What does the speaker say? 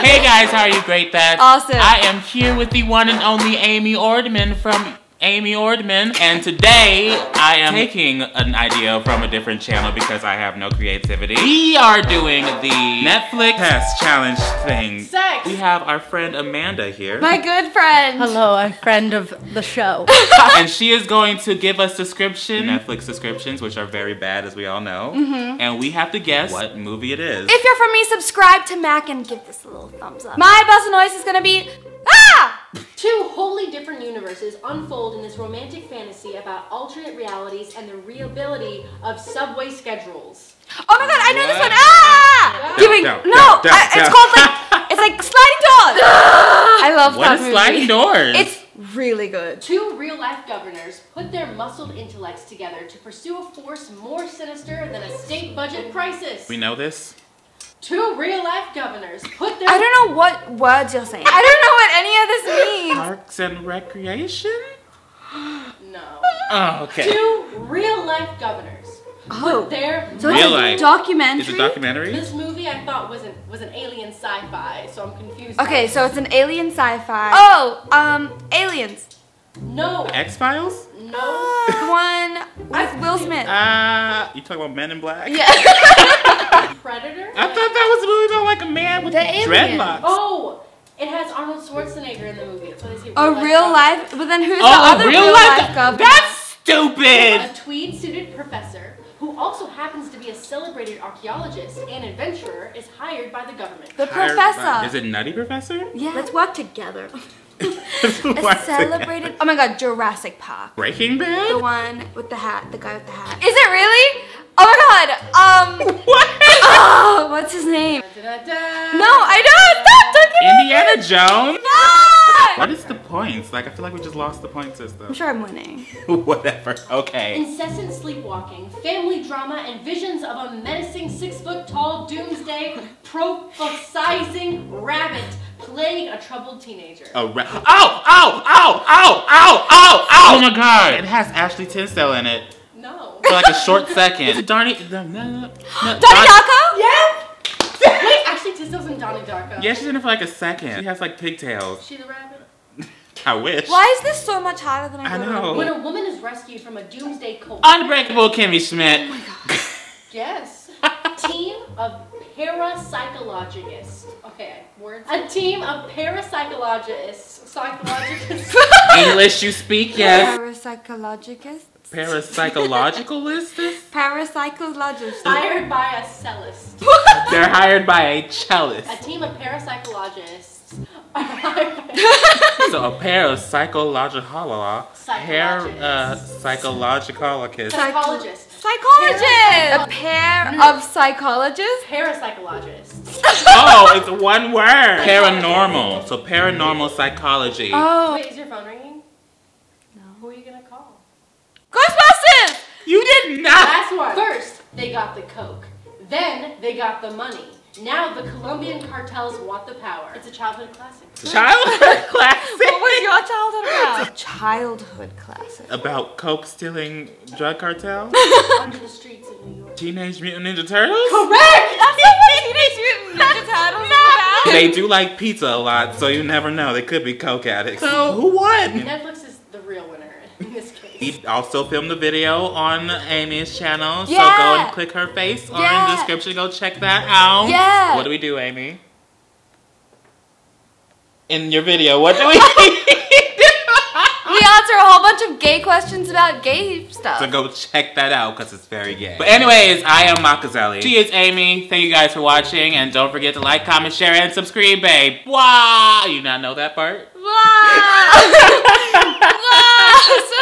Hey guys, how are you? Great, that's awesome. I am here with the one and only Amy Ordman from Amy Ordman, and today I am taking an idea from a different channel because I have no creativity. We are doing the Netflix test challenge thing. Sex. We have our friend Amanda here. My good friend. Hello, a friend of the show. And she is going to give us Netflix subscriptions, which are very bad as we all know. Mm-hmm. And we have to guess what movie it is. If you're from me, subscribe to Mac and give this a little thumbs up. My buzz noise is gonna be, ah! Two wholly different universes unfold in this romantic fantasy about alternate realities and the reality of subway schedules. Oh my god, I know this one! Ah! It's called like, it's like Sliding Doors! I love that movie. What is Sliding Doors? It's really good. Two real-life governors put their muscled intellects together to pursue a force more sinister than a state budget crisis. We know this? Two real-life governors put their... I don't know what words you're saying. I don't know what any of this means. Parks and Recreation? No. Oh, okay. Two real-life governors put their... So it's a documentary? It's a documentary? This movie I thought was an alien sci-fi, so I'm confused. Okay, so it's an alien sci-fi. Oh, Aliens. No. X-Files? No. One with Will Smith. You talking about Men in Black? Yeah. Predator? I thought that was really about like a man with dreadlocks. Oh, it has Arnold Schwarzenegger in the movie. So a real life? But then who's the other real life governor? That's stupid! A tweed-suited professor who also happens to be a celebrated archaeologist and adventurer is hired by the government. The professor. Is it Nutty Professor? Yeah. Let's work together. Celebrated. Oh my god, Jurassic Park. Breaking Bad? The one with the hat, the guy with the hat. Is it really? Oh my god. What? Oh, what's his name? No, I don't. Stop. Indiana Jones? No! What is the points? Like, I feel like we just lost the point system. I'm sure I'm winning. Whatever. Okay. Incessant sleepwalking, family drama, and visions of a menacing 6-foot-tall doomsday prophesizing rabbit playing a troubled teenager. Oh my god! It has Ashley Tinsale in it. No. For like a short second. Is it Donnie Darko? Yeah! Wait, Ashley Tinsale's in Donnie Darko. Yeah, she's in it for like a second. She has like pigtails. Is she the rabbit? I wish. Why is this so much harder than I know? When a woman is rescued from a doomsday cult. Unbreakable Kimmy Schmidt. Oh my god. Yes. Team of parapsychologists. Okay, words. A team of parapsychologists. Psychologists. English you speak, yes. Parapsychologists. Parapsychologicalists? Parapsychologists. Hired by a cellist. They're hired by a cellist. A team of parapsychologists. So a pair of psychologists. A pair of psychologists? Parapsychologists. Oh, it's one word. Paranormal. So paranormal psychology. Oh. Wait, is your phone ringing? No. Who are you gonna call? Ghostbusters! You did not. Last one. First, they got the coke. Then they got the money. Now the Colombian cartels want the power. It's a childhood classic. Childhood classic? What was your childhood about? It's a childhood classic. About coke stealing drug cartel? Under the streets of New York. Teenage Mutant Ninja Turtles? Correct! That's not what Teenage Mutant Ninja Turtles is about. They do like pizza a lot, so you never know. They could be coke addicts. So who won? Netflix is the real winner in this case. We also filmed the video on Amy's channel, so go and click her face on the description. Go check that out. Yeah. What do we do, Amy? In your video, what do we do? We answer a whole bunch of gay questions about gay stuff. So go check that out because it's very gay. But anyways, I am Machaizelli. She is Amy. Thank you guys for watching, and don't forget to like, comment, share, and subscribe, babe. Wow. You not know that part? Wow. Wow.